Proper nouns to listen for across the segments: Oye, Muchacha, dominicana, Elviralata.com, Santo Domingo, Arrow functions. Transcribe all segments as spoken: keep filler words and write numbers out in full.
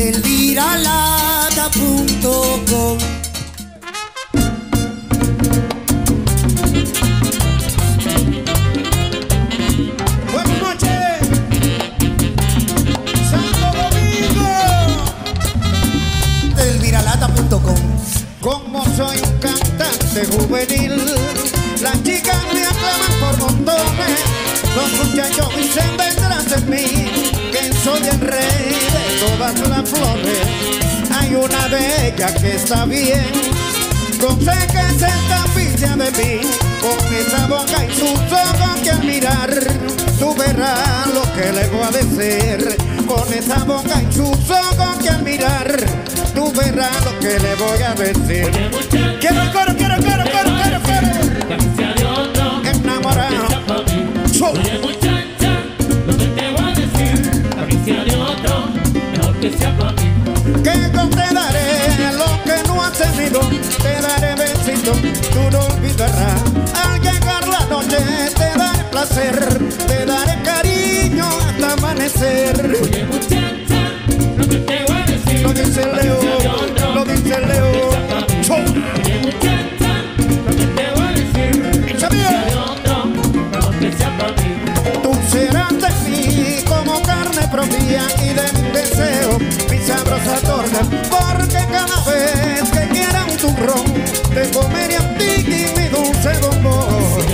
Elviralata punto com. Buenas noches, Santo Domingo. Elviralata punto com. Como soy un cantante juvenil, las chicas me aclaman por montones, los muchachos dicen vendrán de mí, que soy el rey de todas las flores. Hay una de ellas que está bien, con fe que se estampilla de mí, con esa boca y sus ojos que al mirar, tú verás lo que le voy a decir. Con esa boca y sus ojos que al mirar, tú verás lo que le voy a decir. Quiero el coro, quiero el coro, coro, coro, coro. Enamorado. Oye, muchacha, lo que te voy a decir, caricia de otro, mejor que sea para mí. Que yo te daré lo que no has tenido, te daré besito, tú no olvidarás. Al llegar la noche te daré placer, te daré cariño hasta amanecer. Oye, muchacha, lo que te voy a decir, lo dice Leo, lo dice Leo. Oye, muchacha, lo que te voy a decir, caricia de otro, mejor que sea para mí. Tú serás de mí como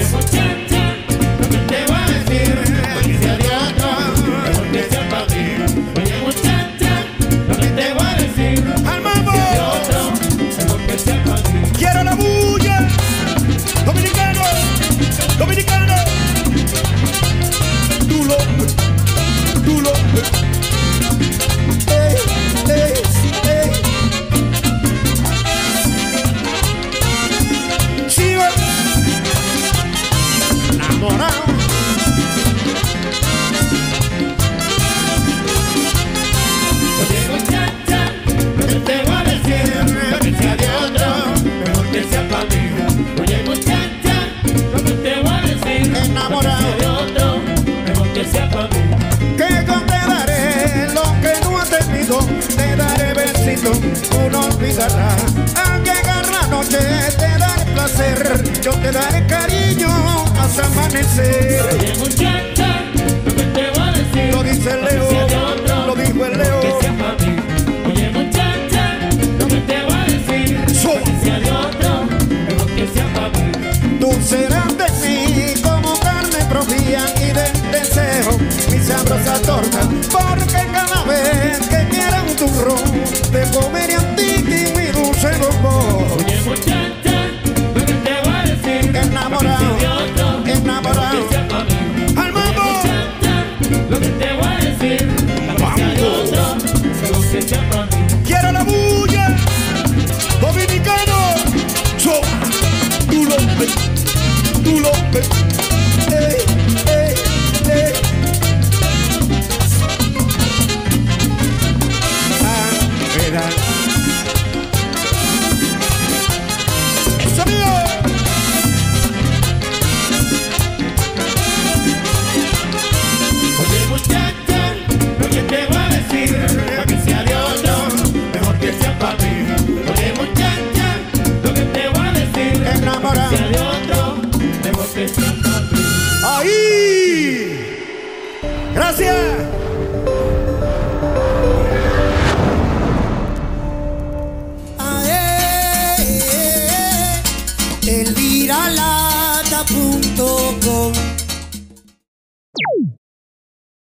carne propia y de mi deseo, mi sabrosa torta, porque cada vez que quiera un turrón, te comeré a ti y mi dulce bombón. Oye, muchacha, lo que te voy a decir, caricia de otro, mejor que sea para mí. Oye, muchacha, lo que te voy a decir, caricia de otro, mejor que sea para mí. Quiero la bulla, dominicano, dominicano. Tú no olvidarás. Al llegar la noche te daré placer, yo te daré cariño hasta amanecer. Oye, muchacha, lo que te voy a decir, lo dice el Leo, lo dijo el Leo. Oye, muchacha, lo que te voy a decir, caricia de otro, mejor que sea para mí. Tú serás de mí como carne propia y del deseo, mi sabrosa torta, porque cada vez que quiera un turrón, te comeré a ti y mi dulce bombón. Oye, muchacha, lo que te voy a decir, enamorado, enamorado. Al mambo. Muchacha, lo que te voy a decir, caricia de otro, mejor que sea para mí. Quiero la bulla, dominicano. Yo, tú lo ves, tú lo ves. Ey, ey, ey. ¡Eso mío! Oye, muchacha, lo que te voy a decir, caricia de otro, mejor que sea para mí. Oye, muchacha, lo que te voy a decir, caricia de otro, mejor que sea para mí. ¡Ahí! ¡Gracias! Elviralata punto com.